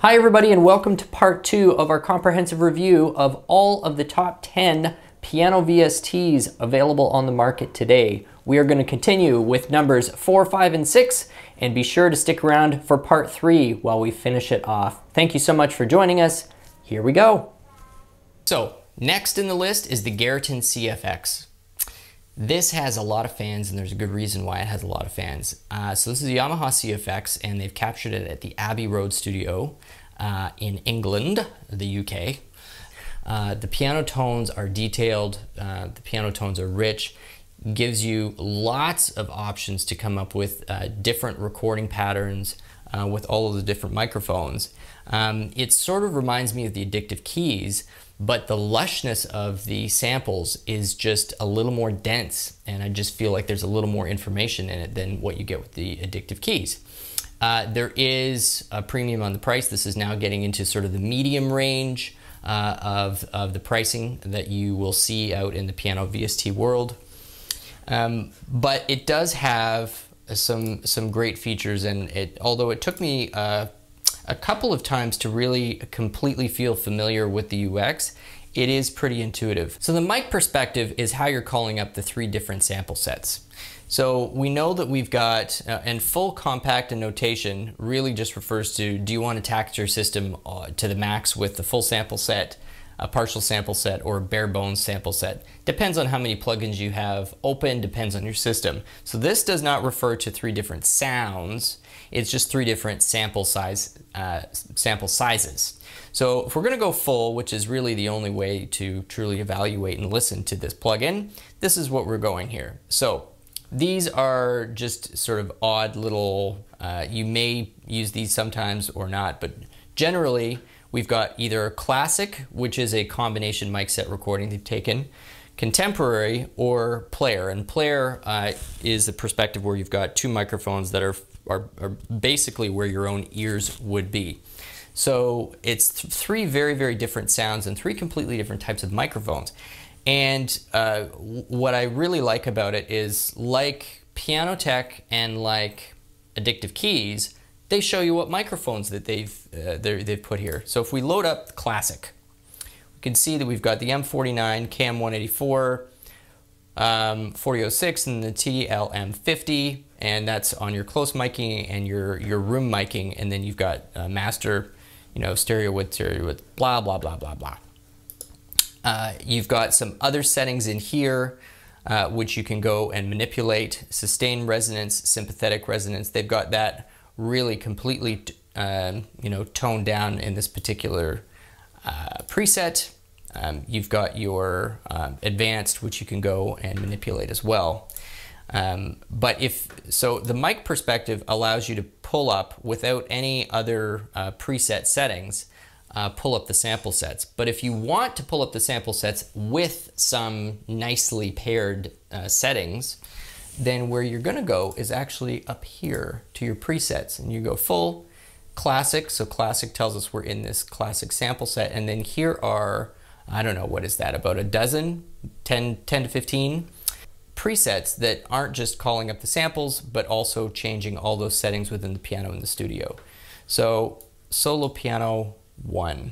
Hi everybody, and welcome to part 2 of our comprehensive review of all of the top 10 piano VSTs available on the market today. We are going to continue with numbers 4, 5, and 6, and be sure to stick around for part 3 while we finish it off. Thank you so much for joining us. Here we go. So next in the list is the Garritan CFX. This has a lot of fans, and there's a good reason why it has a lot of fans. So this is the Yamaha CFX, and they've captured it at the Abbey Road studio in England, the UK. The piano tones are detailed, the piano tones are rich, gives you lots of options to come up with different recording patterns with all of the different microphones. It sort of reminds me of the Addictive Keys, but the lushness of the samples is just a little more dense, and I just feel like there's a little more information in it than what you get with the Addictive Keys. There is a premium on the price. This is now getting into sort of the medium range of the pricing that you will see out in the piano VST world. But it does have some great features, and although it took me a couple of times to really completely feel familiar with the UX, it is pretty intuitive. So the mic perspective is how you're calling up the 3 different sample sets. So we know that we've got, and full compact and notation really just refers to, do you want to tax your system to the max with the full sample set, a partial sample set, or a bare bones sample set? Depends on how many plugins you have open, depends on your system. So this does not refer to 3 different sounds. It's just 3 different sample sizes. So if we're going to go full, which is really the only way to truly evaluate and listen to this plugin, this is what we're going here. So these are just sort of odd little, you may use these sometimes or not, but generally we've got either a classic, which is a combination mic set recording they've taken, contemporary, or player. And player is the perspective where you've got 2 microphones that are basically where your own ears would be. So it's 3 very, very different sounds and 3 completely different types of microphones. And what I really like about it is, like PianoTeq and like Addictive Keys, they show you what microphones that they've put here. So if we load up classic, we can see that we've got the M49, KM184, 4006, and the TLM50, and that's on your close miking and your room miking, and then you've got master, you know, stereo width, blah, blah, blah, blah, blah. You've got some other settings in here, which you can go and manipulate, sustain resonance, sympathetic resonance. They've got that really completely, you know, toned down in this particular preset. You've got your advanced, which you can go and manipulate as well. But if so, the mic perspective allows you to pull up without any other preset settings, pull up the sample sets. But if you want to pull up the sample sets with some nicely paired settings, then where you're going to go is actually up here to your presets, and you go full, classic. So classic tells us we're in this classic sample set, and then here are, I don't know, what is that, about a dozen, 10 to 15 presets that aren't just calling up the samples, but also changing all those settings within the piano in the studio. So solo piano 1.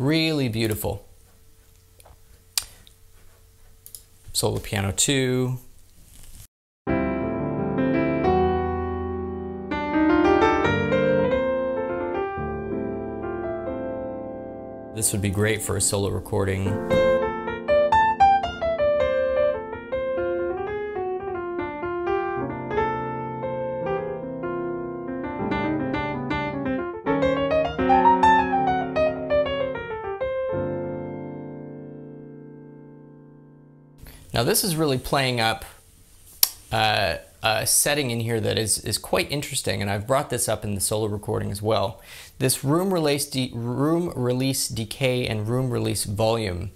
Really beautiful. Solo piano 2. This would be great for a solo recording. Now this is really playing up a setting in here that is quite interesting, and I've brought this up in the solo recording as well. This room release decay and room release volume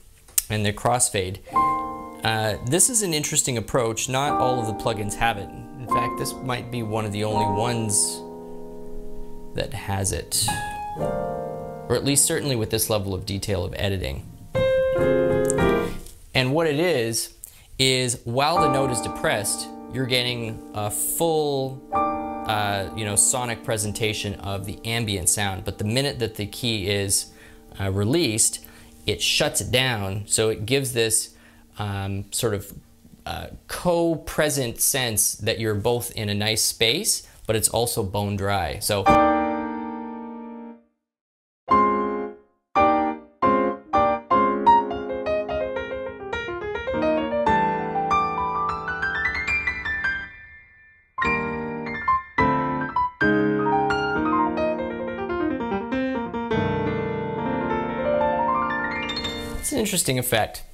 and the crossfade. This is an interesting approach. Not all of the plugins have it. In fact, this might be one of the only ones that has it, or at least certainly with this level of detail of editing. And what it is while the note is depressed, you're getting a full, sonic presentation of the ambient sound. But the minute that the key is released, it shuts it down. So it gives this sort of co-present sense that you're both in a nice space, but it's also bone dry. So. An interesting effect.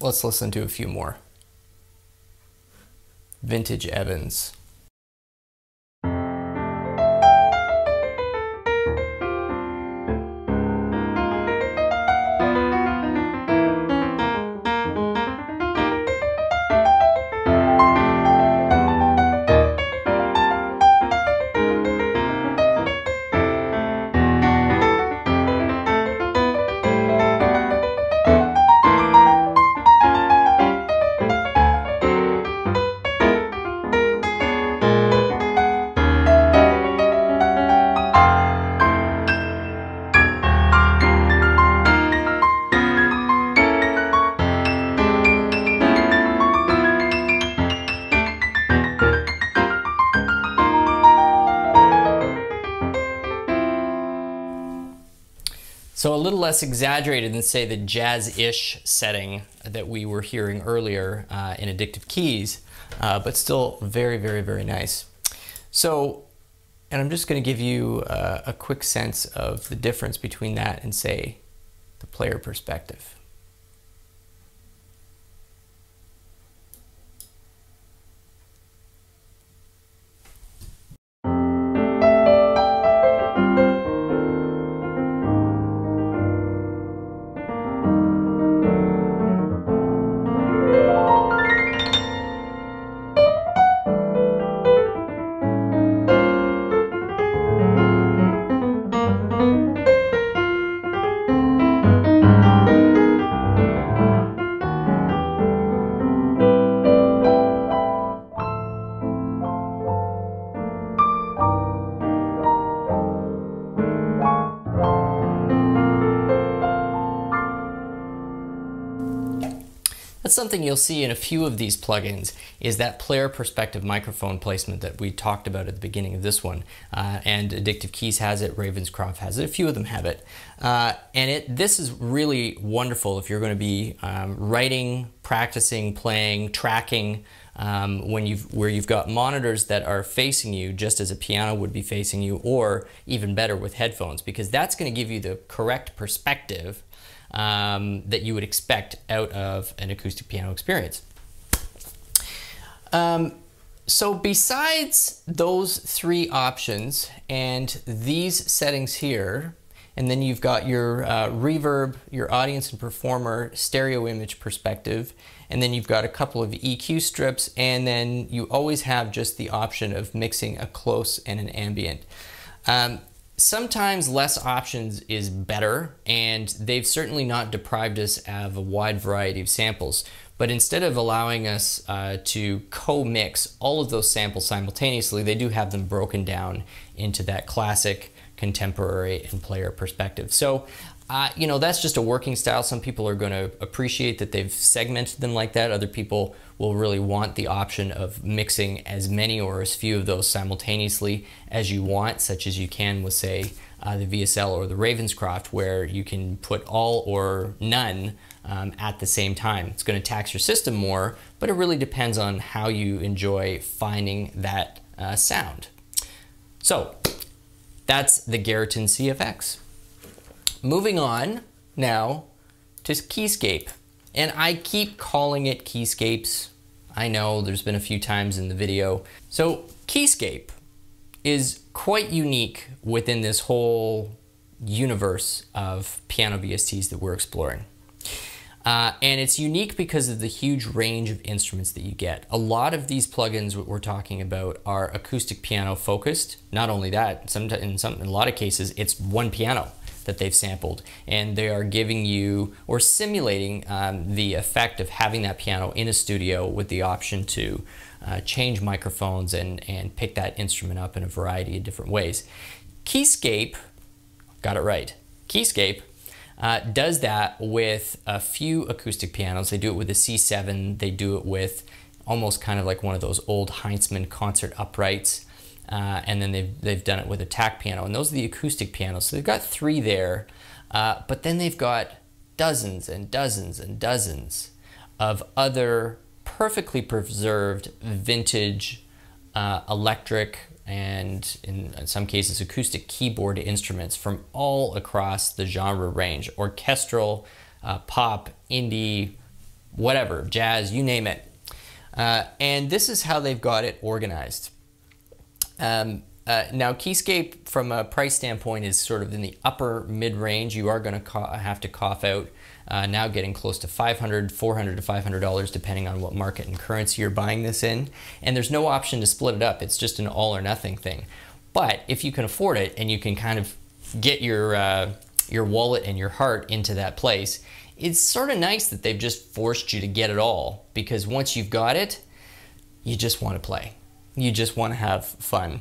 Let's listen to a few more. Vintage Evans. So a little less exaggerated than, say, the jazz-ish setting that we were hearing earlier in Addictive Keys, but still very, very, very nice. So, and I'm just going to give you a quick sense of the difference between that and, say, the player perspective. Something you'll see in a few of these plugins is that player perspective microphone placement that we talked about at the beginning of this one, and Addictive Keys has it, Ravenscroft has it, a few of them have it, and this is really wonderful if you're going to be writing, practicing, playing, tracking where you've got monitors that are facing you just as a piano would be facing you, or even better with headphones, because that's going to give you the correct perspective that you would expect out of an acoustic piano experience. So besides those three options and these settings here, and then you've got your reverb, your audience and performer, stereo image perspective, and then you've got a couple of EQ strips, and then you always have just the option of mixing a close and an ambient. Sometimes less options is better, and they've certainly not deprived us of a wide variety of samples. But instead of allowing us to co-mix all of those samples simultaneously, they do have them broken down into that classic, contemporary, and player perspective. So, that's just a working style. Some people are going to appreciate that they've segmented them like that. Other people will really want the option of mixing as many or as few of those simultaneously as you want, such as you can with, say, the VSL or the Ravenscroft, where you can put all or none at the same time. It's going to tax your system more, but it really depends on how you enjoy finding that sound. So that's the Garritan CFX. Moving on now to Keyscape. And I keep calling it Keyscapes. I know there's been a few times in the video. So Keyscape is quite unique within this whole universe of piano VSTs that we're exploring. And it's unique because of the huge range of instruments that you get. A lot of these plugins what we're talking about are acoustic piano focused. Not only that, in a lot of cases, it's one piano that they've sampled, and they are giving you or simulating the effect of having that piano in a studio with the option to change microphones and pick that instrument up in a variety of different ways. Keyscape, got it right, Keyscape does that with a few acoustic pianos. They do it with a C7, they do it with almost kind of like one of those old Heintzmann concert uprights. And then they've done it with a tack piano, and those are the acoustic pianos. So they've got three there, but then they've got dozens and dozens and dozens of other perfectly preserved vintage electric and in some cases acoustic keyboard instruments from all across the genre range: orchestral, pop, indie, whatever, jazz, you name it. And this is how they've got it organized. Now Keyscape, from a price standpoint, is sort of in the upper mid-range. You are going to have to cough out now getting close to $400 to $500 depending on what market and currency you're buying this in. And there's no option to split it up. It's just an all or nothing thing. But if you can afford it and you can kind of get your wallet and your heart into that place, it's sort of nice that they've just forced you to get it all, because once you've got it, you just want to play. You just want to have fun.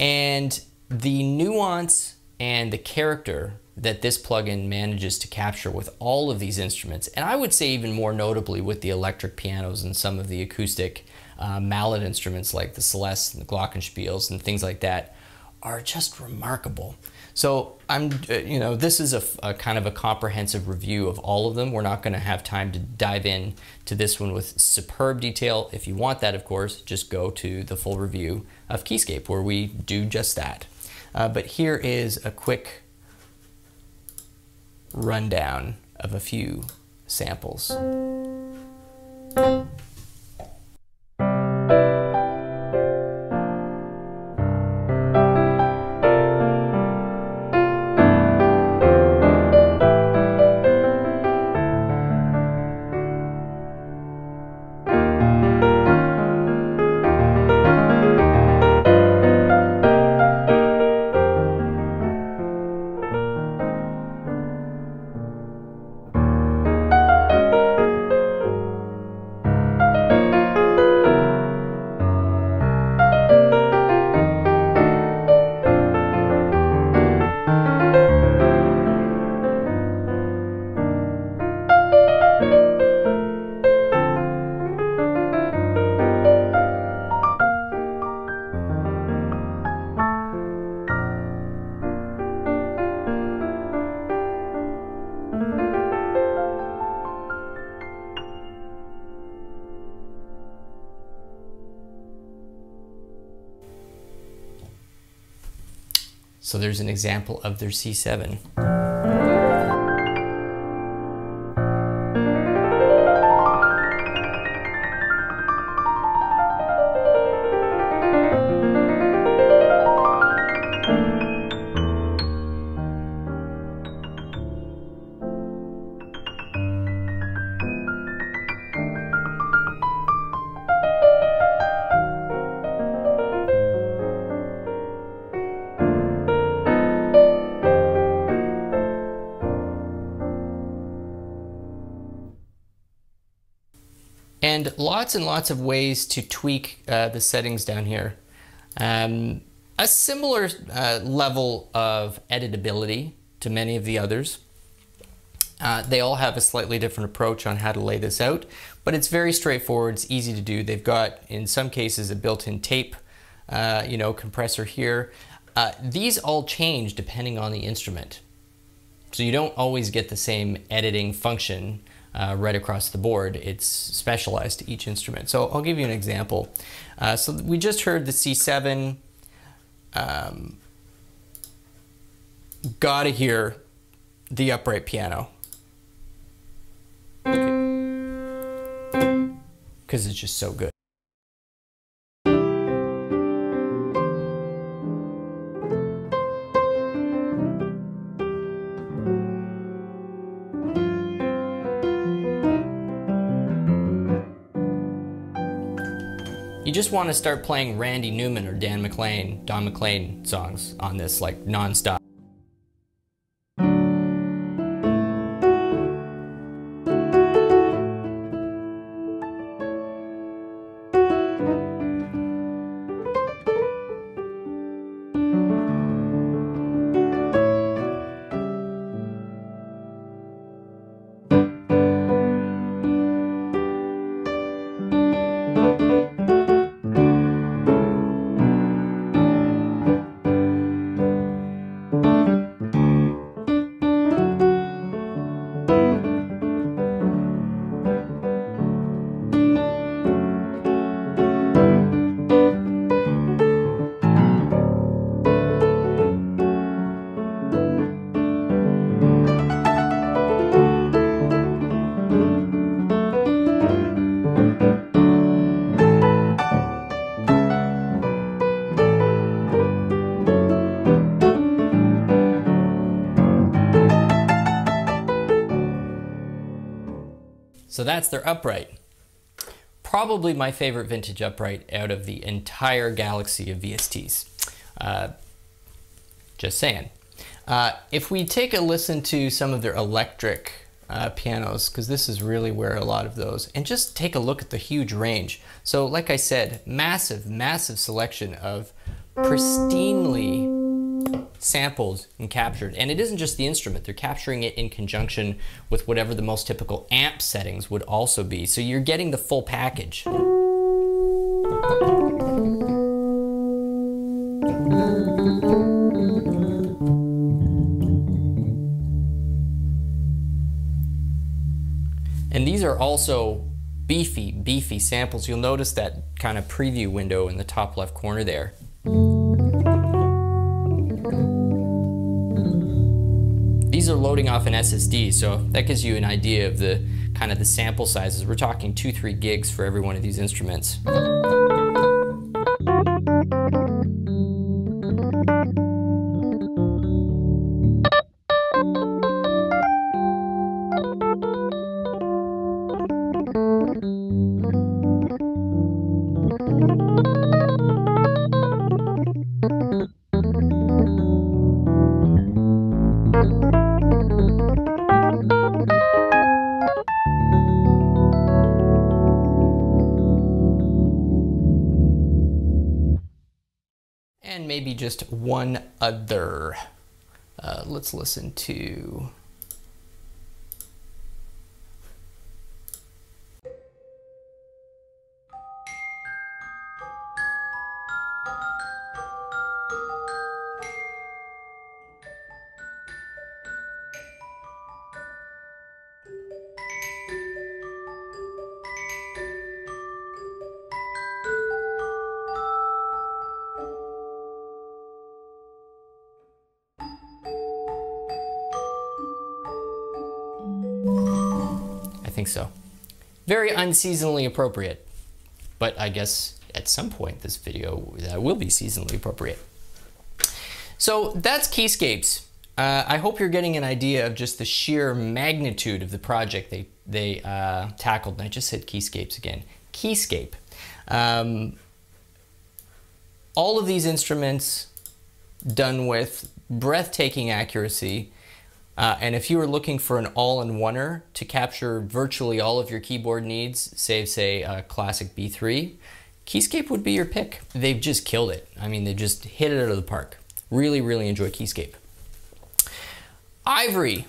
And the nuance and the character that this plugin manages to capture with all of these instruments, and I would say even more notably with the electric pianos and some of the acoustic mallet instruments like the Celeste and the Glockenspiels and things like that, are just remarkable. So I'm, you know, this is a kind of a comprehensive review of all of them. We're not going to have time to dive in to this one with superb detail. If you want that, of course, just go to the full review of Keyscape where we do just that. But here is a quick rundown of a few samples. So there's an example of their C7. And lots of ways to tweak the settings down here. A similar level of editability to many of the others. They all have a slightly different approach on how to lay this out, but it's very straightforward. It's easy to do. They've got, in some cases, a built-in tape compressor here. These all change depending on the instrument. So you don't always get the same editing function right across the board. It's specialized to each instrument. So I'll give you an example. So we just heard the C7. Gotta hear the upright piano. Because it's just so good. You just want to start playing Randy Newman or Don McLean songs on this like non-stop. So that's their upright. Probably my favorite vintage upright out of the entire galaxy of VSTs. Just saying. If we take a listen to some of their electric pianos, because this is really where a lot of those, and just take a look at the huge range. So like I said, massive, massive selection of pristinely sampled and captured. And it isn't just the instrument, they're capturing it in conjunction with whatever the most typical amp settings would also be. So you're getting the full package. And these are also beefy, beefy samples. You'll notice that kind of preview window in the top left corner there. These are loading off an SSD, so that gives you an idea of the kind of the sample sizes. We're talking 2-3 gigs for every one of these instruments. And maybe just one other. Let's listen to... think so. Very unseasonally appropriate, but I guess at some point this video will be seasonally appropriate. So that's Keyscapes. I hope you're getting an idea of just the sheer magnitude of the project they tackled. And I just said Keyscapes again. Keyscape. All of these instruments done with breathtaking accuracy. And if you were looking for an all-in-oneer to capture virtually all of your keyboard needs, save, say, a classic B3, Keyscape would be your pick. They've just killed it. I mean, they just hit it out of the park. Really, really enjoy Keyscape. Ivory,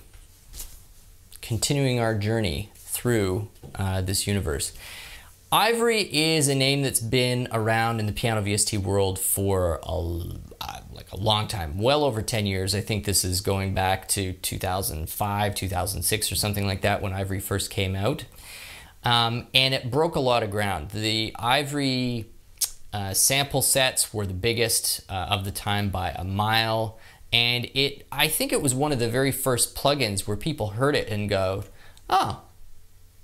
continuing our journey through this universe. Ivory is a name that's been around in the piano VST world for a long time, well over 10 years. I think this is going back to 2005, 2006 or something like that when Ivory first came out. And it broke a lot of ground. The Ivory sample sets were the biggest of the time by a mile. And I think it was one of the very first plugins where people heard it and go, oh,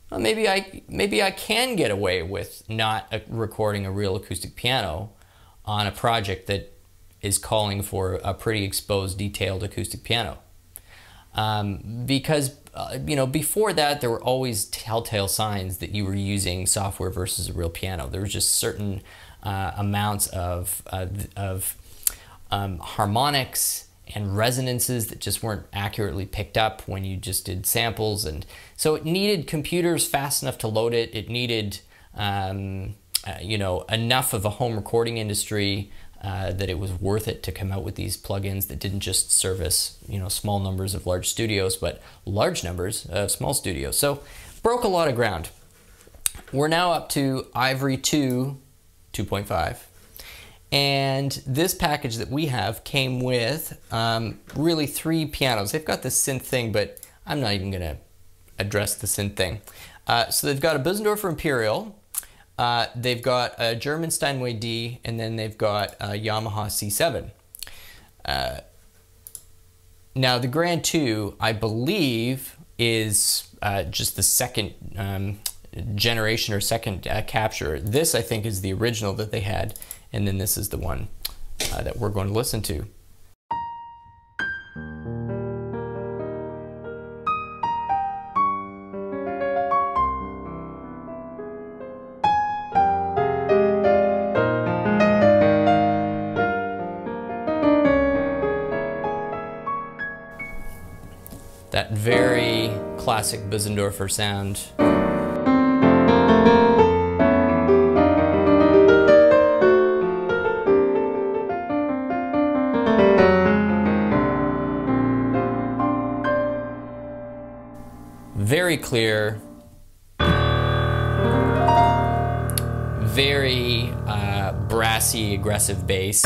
well, maybe I can get away with not recording a real acoustic piano on a project that is calling for a pretty exposed, detailed acoustic piano. Because before that, there were always telltale signs that you were using software versus a real piano. There was just certain amounts of harmonics and resonances that just weren't accurately picked up when you just did samples. And so it needed computers fast enough to load it. It needed enough of a home recording industry that it was worth it to come out with these plugins that didn't just service small numbers of large studios, but large numbers of small studios. So broke a lot of ground. We're now up to Ivory 2, 2.5. And this package that we have came with really three pianos. They've got the synth thing, but I'm not even gonna address the synth thing. So they've got a Bösendorfer Imperial, they've got a German Steinway D, and then they've got a Yamaha C7. Now the Grand 2, I believe, is just the second generation or second capture. This, I think, is the original that they had. And then this is the one that we're going to listen to. That very classic Bösendorfer sound. Very clear, very brassy, aggressive bass.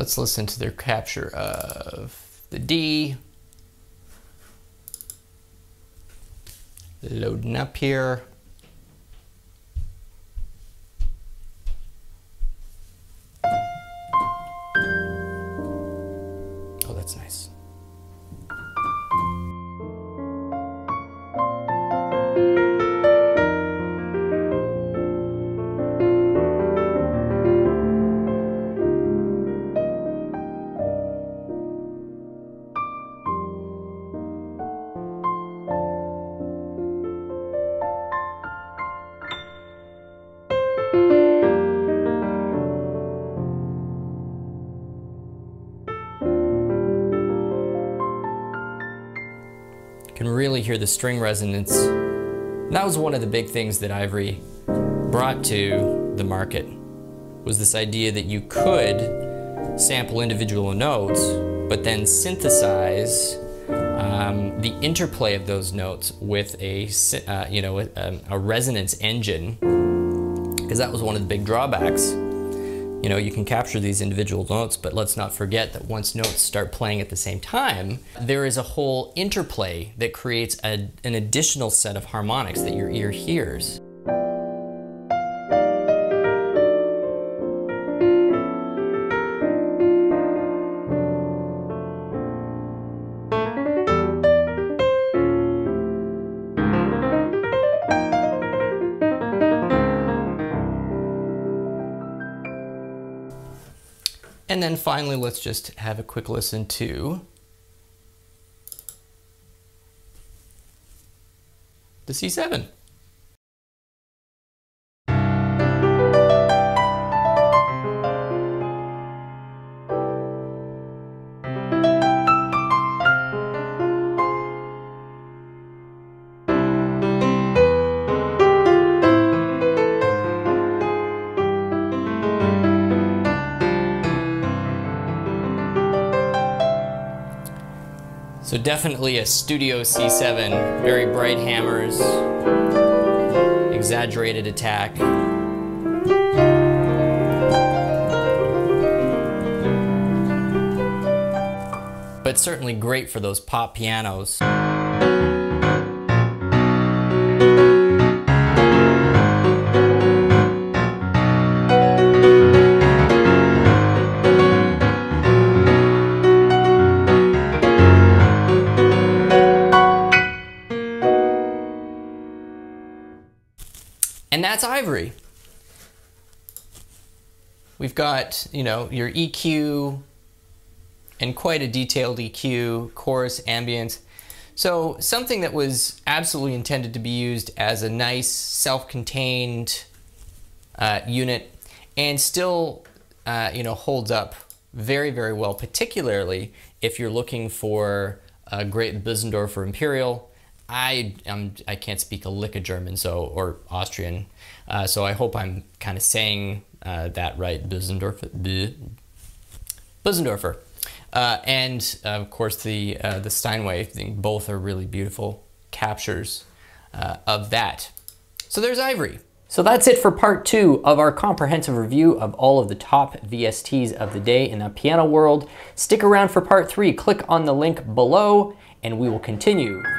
Let's listen to their capture of the D. Loading up here. Oh, that's nice. Can really hear the string resonance. That was one of the big things that Ivory brought to the market, was this idea that you could sample individual notes, but then synthesize the interplay of those notes with a resonance engine, because that was one of the big drawbacks. You can capture these individual notes, but let's not forget that once notes start playing at the same time, there is a whole interplay that creates an additional set of harmonics that your ear hears. And then finally, let's just have a quick listen to the C7. So definitely a Studio C7, very bright hammers, exaggerated attack. But certainly great for those pop pianos. And that's Ivory. We've got, you know, your EQ and quite a detailed EQ, chorus, ambience. So something that was absolutely intended to be used as a nice self-contained unit and still, you know, holds up very, very well, particularly if you're looking for a great Bösendorfer Imperial. I can't speak a lick of German, so, or Austrian, so I hope I'm kind of saying that right, Bösendorfer. And of course the Steinway, I think both are really beautiful captures of that. So there's Ivory. So that's it for part two of our comprehensive review of all of the top VSTs of the day in the piano world. Stick around for part three, click on the link below, and we will continue.